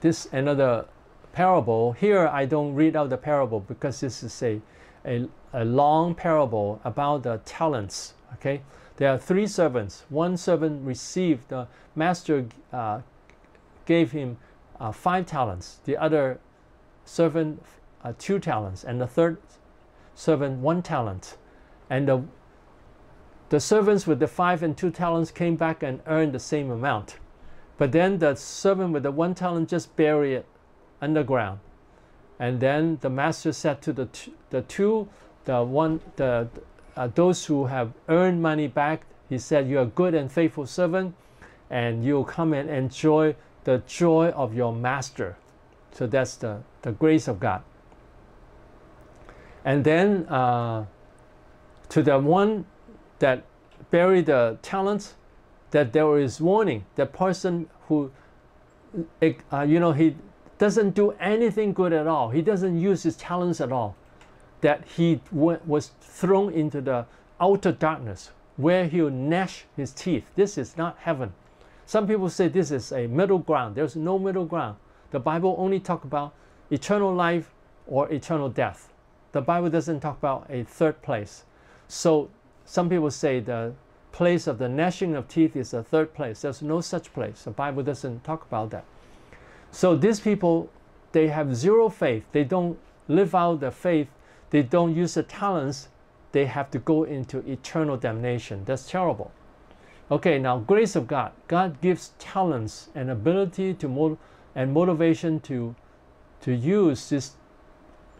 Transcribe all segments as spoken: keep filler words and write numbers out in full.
This another parable. Here I don't read out the parable because this is a, a, a long parable about the talents. Okay, there are three servants. One servant received, the master uh, gave him uh, five talents, the other servant uh, two talents, and the third servant one talent. And the, the servants with the five and two talents came back and earned the same amount. But then the servant with the one talent just buried it underground. And then the master said to the t the two, the one, the uh, those who have earned money back, he said, "You are good and faithful servant, and you'll come and enjoy the joy of your master." So that's the the grace of God. And then uh, to the one that buried the talents, that there is warning. The person who, uh, you know, he doesn't do anything good at all. He doesn't use his talents at all. That he w was thrown into the outer darkness where he'll gnash his teeth. This is not heaven. Some people say this is a middle ground. There's no middle ground. The Bible only talks about eternal life or eternal death. The Bible doesn't talk about a third place. So some people say the place of the gnashing of teeth is the third place. There's no such place. The Bible doesn't talk about that. So these people, they have zero faith. They don't live out the faith. They don't use the talents. They have to go into eternal damnation. That's terrible. Okay, now grace of God. God gives talents and ability to mo and motivation to, to use these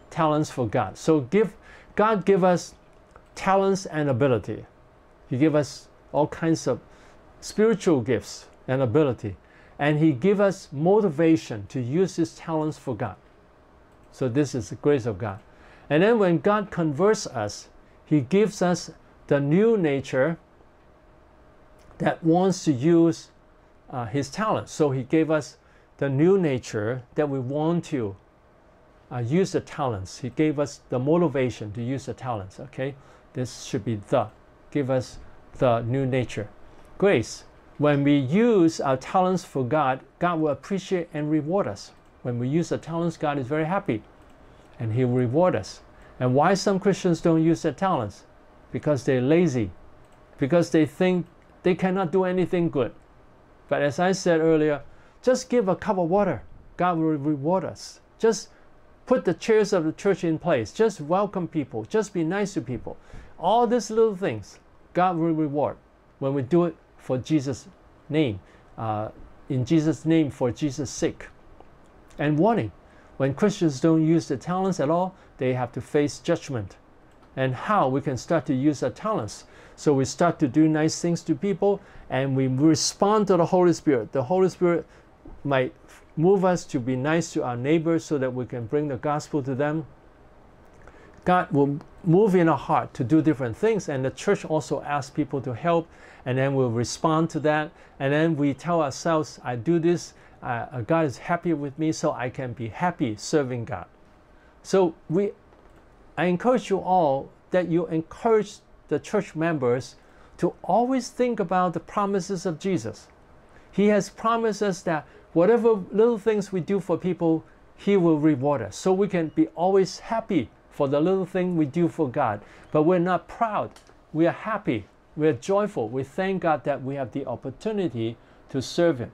talents for God. So give, God give us talents and ability. He gave us all kinds of spiritual gifts and ability. And He gave us motivation to use His talents for God. So this is the grace of God. And then when God converts us, He gives us the new nature that wants to use uh, His talents. So He gave us the new nature that we want to uh, use the talents. He gave us the motivation to use the talents. Okay, this should be the. Give us the new nature. Grace. When we use our talents for God, God will appreciate and reward us. When we use our talents, God is very happy and He will reward us. And why some Christians don't use their talents? Because they're lazy. Because they think they cannot do anything good. But as I said earlier, just give a cup of water. God will reward us. Just put the chairs of the church in place. Just welcome people. Just be nice to people. All these little things, God will reward when we do it for Jesus' name, uh, in Jesus' name, for Jesus' sake. And warning, when Christians don't use their talents at all, they have to face judgment. And how we can start to use our talents. So we start to do nice things to people, and we respond to the Holy Spirit. The Holy Spirit might move us to be nice to our neighbors so that we can bring the gospel to them. God will move in our heart to do different things, and the church also asks people to help, and then we'll respond to that, and then we tell ourselves, I do this, uh, God is happy with me, so I can be happy serving God. So we, I encourage you all that you encourage the church members to always think about the promises of Jesus. He has promised us that whatever little things we do for people, He will reward us, so we can be always happy for the little thing we do for God. But we're not proud. We are happy. We are joyful. We thank God that we have the opportunity to serve Him.